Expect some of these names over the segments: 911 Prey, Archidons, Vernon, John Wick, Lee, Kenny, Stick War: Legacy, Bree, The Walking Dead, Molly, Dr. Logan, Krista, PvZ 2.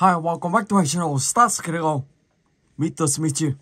Hi, welcome back to my channel, Stick War. Mr. Smith.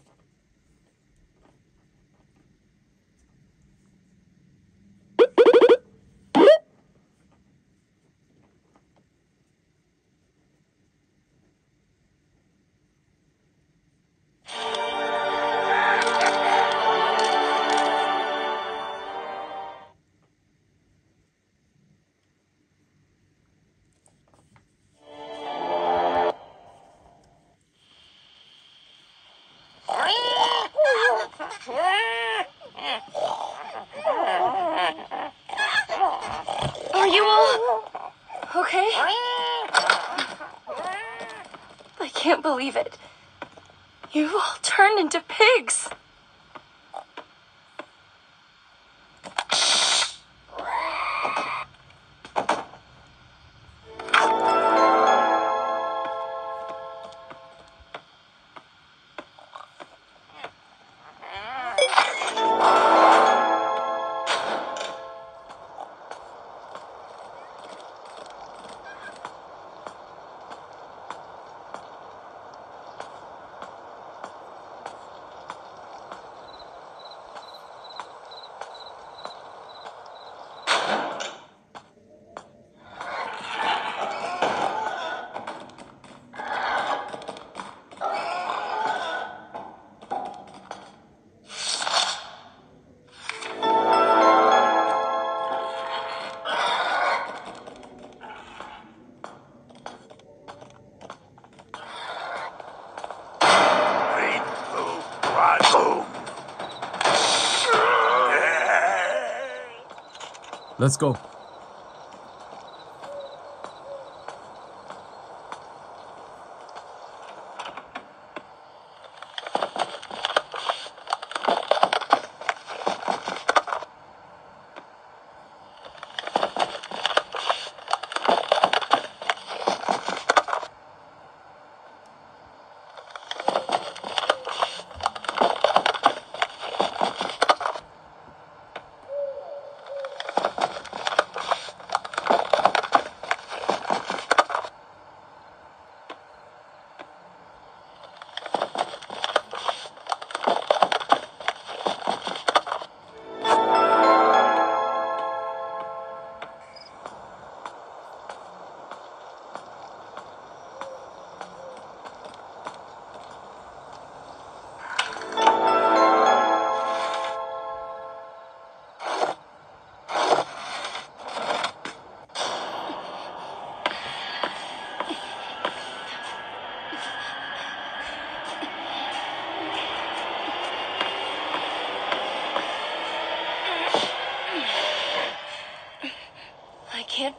Are you all okay? I can't believe it. You've all turned into pigs. Let's go. I can't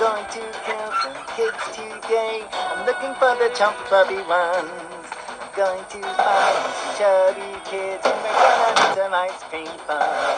going to kill some kids today. I'm looking for the chump puppy ones. I'm going to find some chubby kids and we're gonna have some ice cream fun.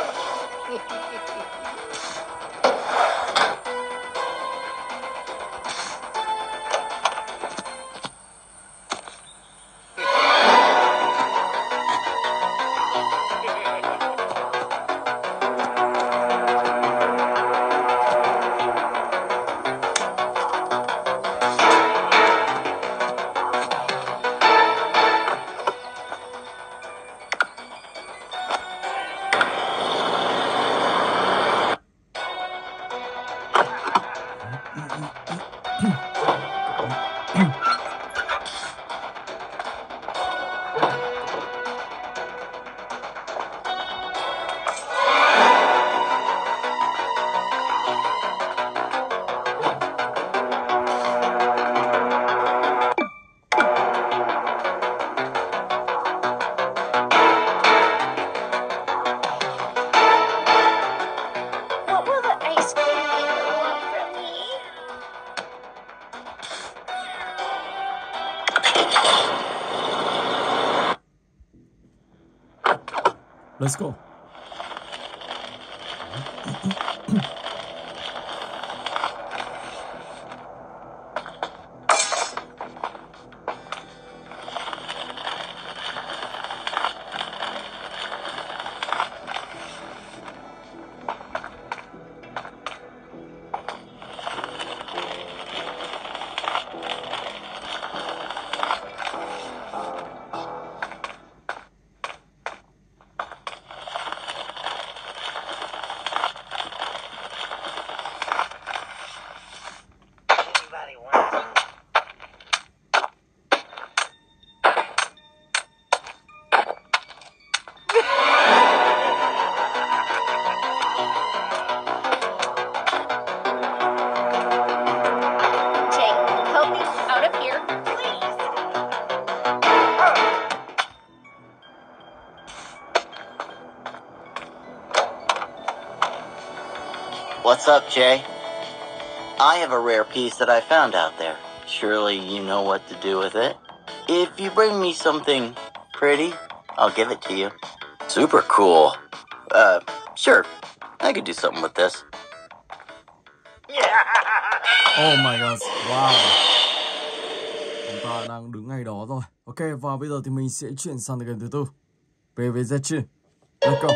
Let's go. What's up, Jay? I have a rare piece that I found out there. Surely you know what to do with it. If you bring me something pretty, I'll give it to you. Super cool. Sure. I could do something with this. Oh my gosh. Wow. Chúng ta đang đứng ngay đó rồi. Ok, và bây giờ thì mình sẽ chuyển sang cái game thứ tư. PvZ. Let's go.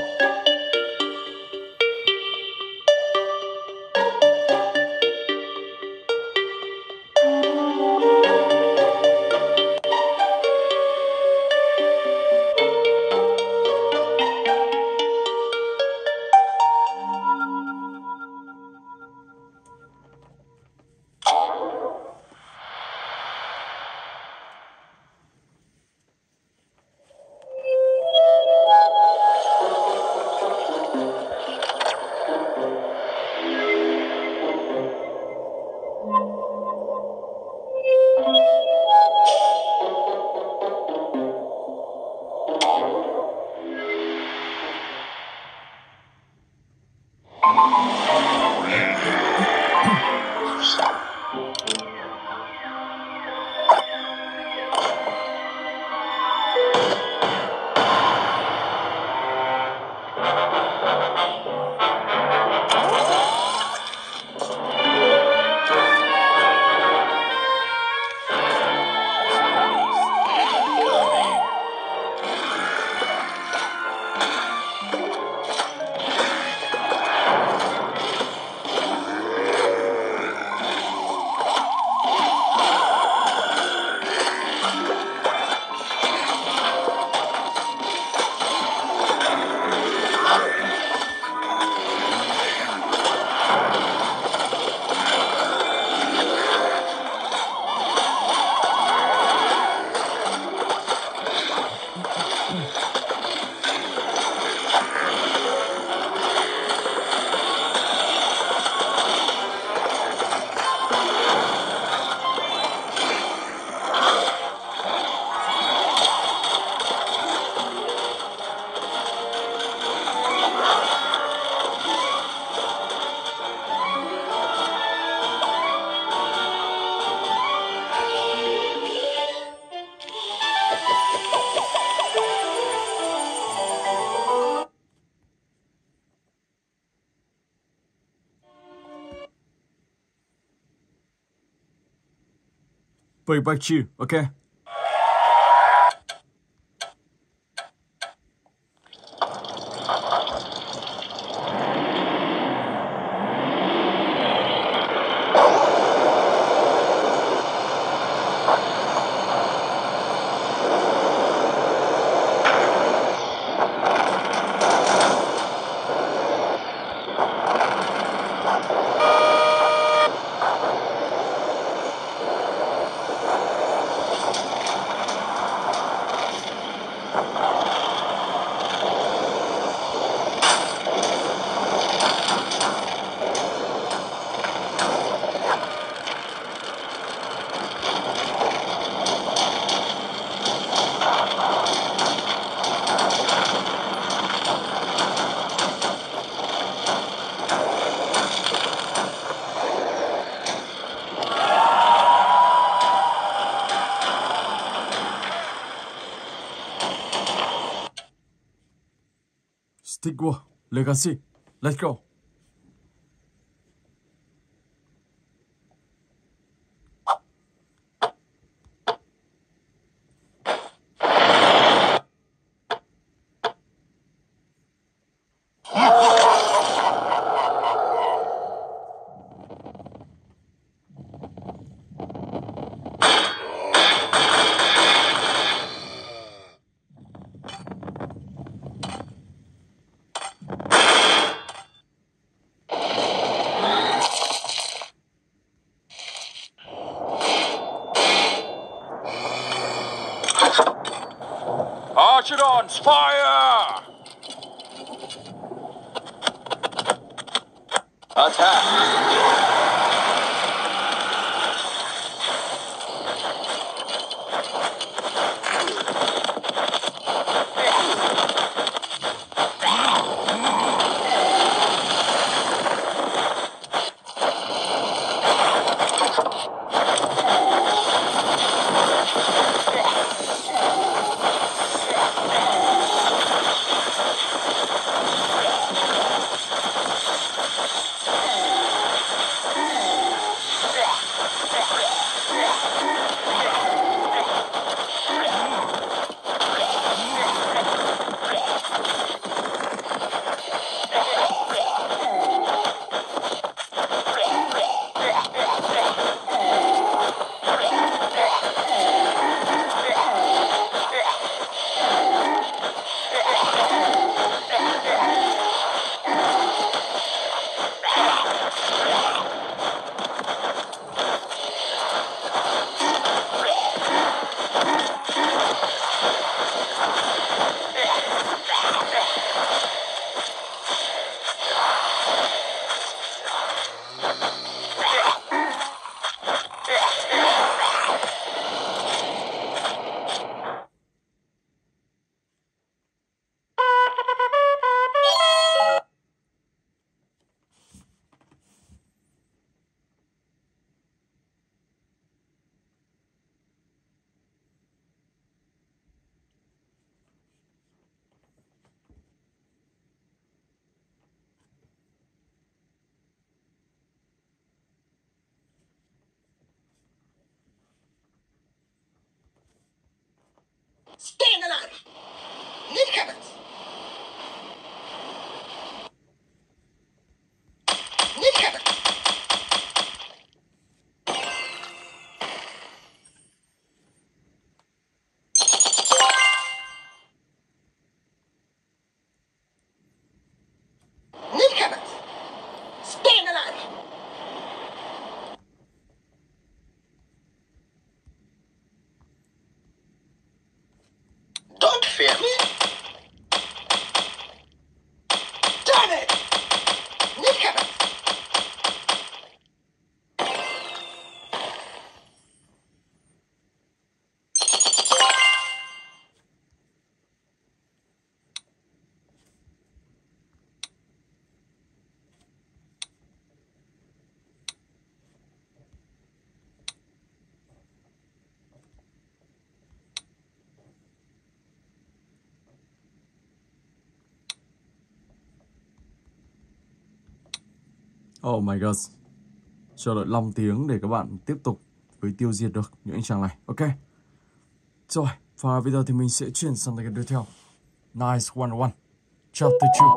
But back to you, okay? Stick War Legacy. Let's go. Archidons, fire! Attack! Staying alive! Need covers! Need cover! Need covers! Staying alive! Fear me? Damn it! Need cover! Oh my god, chờ đợi 5 tiếng để các bạn tiếp tục với tiêu diệt được những anh chàng này. Ok. Rồi, và bây giờ thì mình sẽ chuyển sang cái tiếp theo. 911 Chapter 2.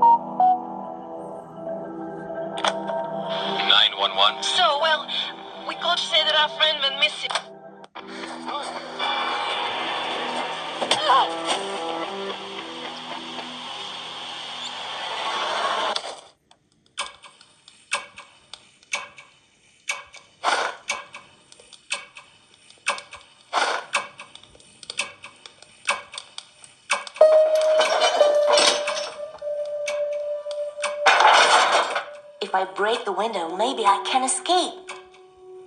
911. So, well, we got to say that our friend went missing. If I break the window, maybe I can escape.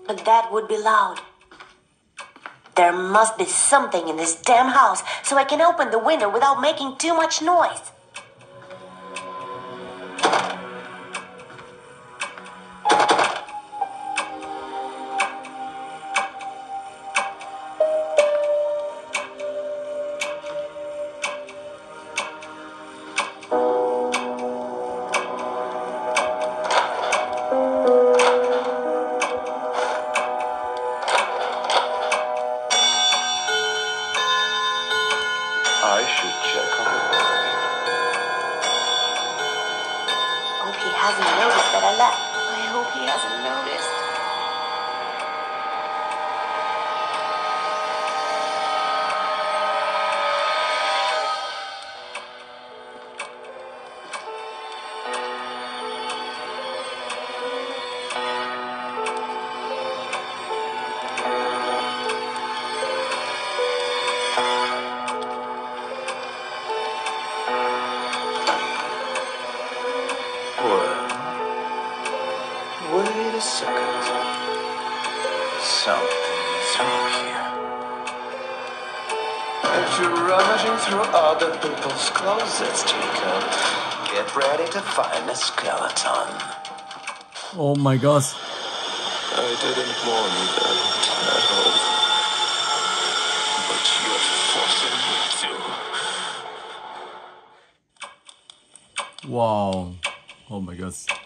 But that would be loud. There must be something in this damn house, so I can open the window without making too much noise. I should check on him. Hope he hasn't noticed that I left. I hope he hasn't noticed. Wait a second. Something's wrong here. After rummaging through other people's closets, Jacob, get ready to find a skeleton. Oh my God! I didn't want that at all. But you're forcing me to. Wow. Oh my God.